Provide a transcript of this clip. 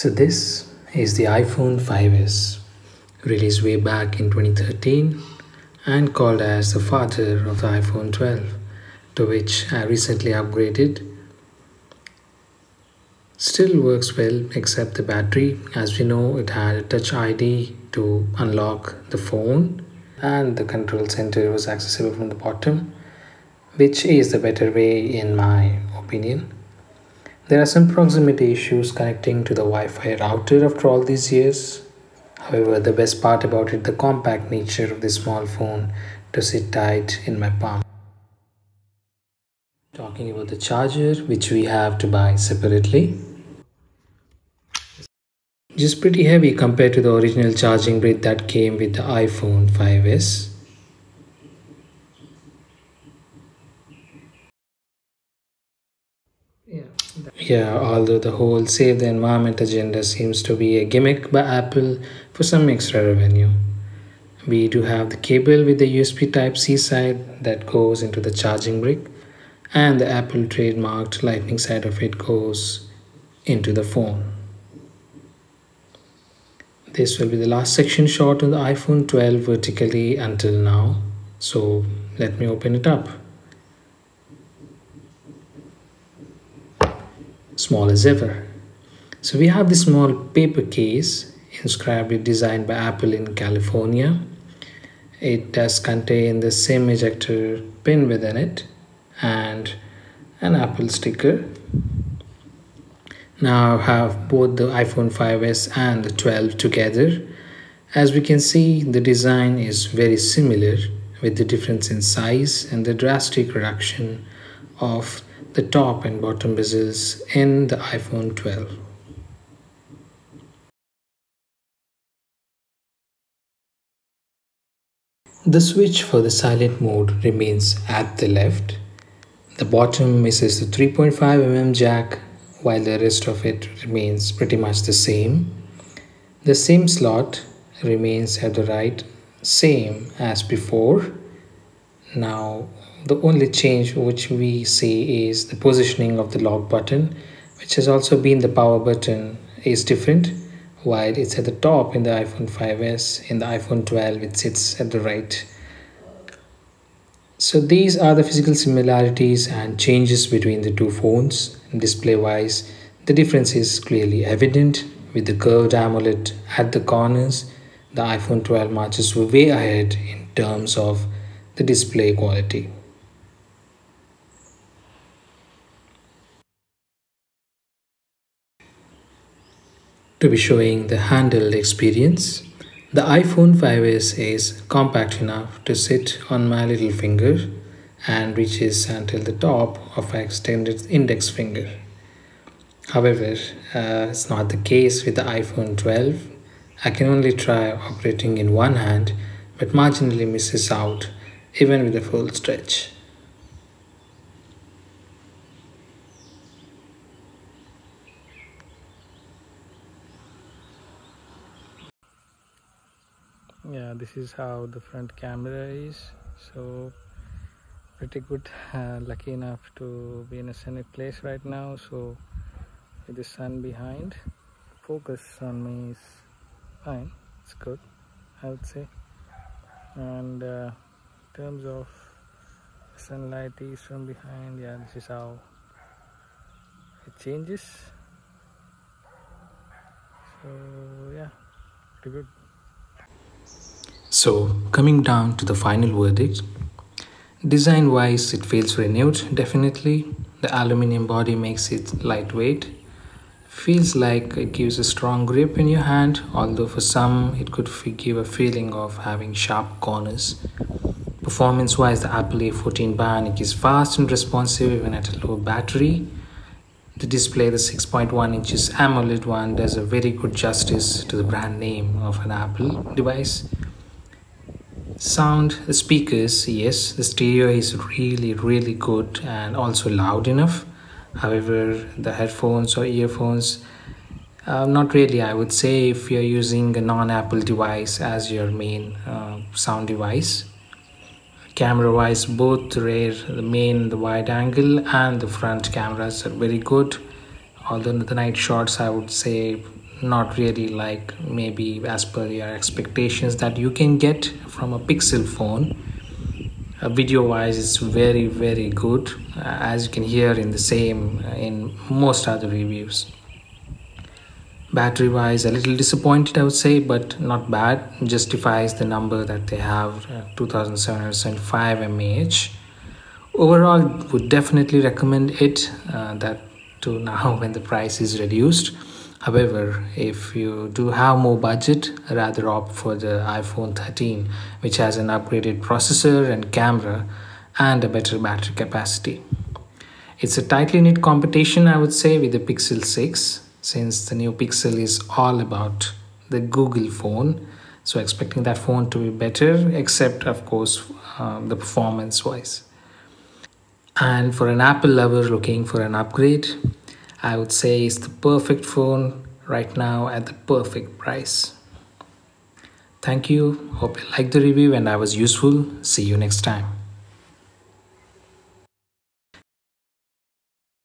So this is the iPhone 5s, released way back in 2013 and called as the father of the iPhone 12, to which I recently upgraded. Still works well except the battery. As we know, it had a Touch ID to unlock the phone, and the control center was accessible from the bottom, which is the better way in my opinion. There are some proximity issues connecting to the Wi-Fi router after all these years. However, the best part about it, the compact nature of this small phone to sit tight in my palm. Talking about the charger, which we have to buy separately. Just pretty heavy compared to the original charging brick that came with the iPhone 5s. Yeah, although the whole save the environment agenda seems to be a gimmick by Apple for some extra revenue. We do have the cable with the USB type C side that goes into the charging brick, and the Apple trademarked lightning side of it goes into the phone. This will be the last section shot on the iPhone 12 vertically until now. So let me open it up. Small as ever. So we have this small paper case inscribed with "Designed by Apple in California." It does contain the SIM ejector pin within it and an Apple sticker. Now have both the iPhone 5s and the 12 together. As we can see, the design is very similar, with the difference in size and the drastic reduction of the top and bottom bezels in the iPhone 12. The switch for the silent mode remains at the left. The bottom misses the 3.5mm jack, while the rest of it remains pretty much the same. The SIM slot remains at the right, same as before. Now the only change which we see is the positioning of the lock button, which has also been the power button, is different. While it's at the top in the iPhone 5s, in the iPhone 12 it sits at the right. So these are the physical similarities and changes between the two phones. Display wise, the difference is clearly evident, with the curved AMOLED at the corners. The iPhone 12 marches way ahead in terms of the display quality. To be showing the handheld experience. The iPhone 5s is compact enough to sit on my little finger and reaches until the top of my extended index finger. However, it's not the case with the iPhone 12. I can only try operating in one hand, but marginally misses out even with a full stretch. Yeah, this is how the front camera is. So pretty good. Lucky enough to be in a sunny place right now, so with the sun behind, focus on me is fine. It's good, I would say. And in terms of sunlight is from behind. Yeah, this is how it changes. So yeah, pretty good. So, coming down to the final verdict, design-wise it feels renewed, definitely. The aluminum body makes it lightweight. Feels like it gives a strong grip in your hand, although for some it could give a feeling of having sharp corners. Performance-wise, the Apple A14 Bionic is fast and responsive even at a low battery. The display, the 6.1 inches AMOLED one, does a very good justice to the brand name of an Apple device. Sound, the speakers, yes, the stereo is really good and also loud enough. However, the headphones or earphones, not really, I would say, if you're using a non-Apple device as your main sound device. Camera wise, both the main, the wide angle and the front cameras are very good, although the night shots, I would say, not really like maybe as per your expectations that you can get from a Pixel phone. Video wise it's very good, as you can hear in the same in most other reviews. Battery wise a little disappointed I would say, but not bad, justifies the number that they have, 2775 mAh. Overall would definitely recommend it, that to now when the price is reduced. However, if you do have more budget, rather opt for the iPhone 13, which has an upgraded processor and camera and a better battery capacity. It's a tightly knit competition, I would say, with the Pixel 6, since the new Pixel is all about the Google phone. So expecting that phone to be better, except of course the performance-wise. And for an Apple lover looking for an upgrade, I would say it's the perfect phone right now at the perfect price. Thank you. Hope you liked the review and I was useful. See you next time.